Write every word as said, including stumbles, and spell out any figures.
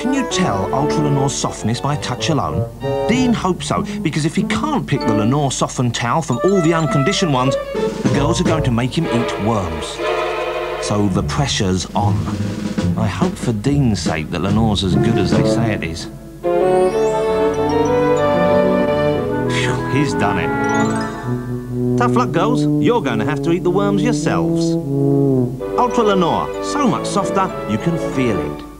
Can you tell Ultra Lenor's softness by touch alone? Dean hopes so, because if he can't pick the Lenor softened towel from all the unconditioned ones, the girls are going to make him eat worms. So the pressure's on. I hope for Dean's sake that Lenor's as good as they say it is. Phew, he's done it. Tough luck, girls. You're going to have to eat the worms yourselves. Ultra Lenor, so much softer you can feel it.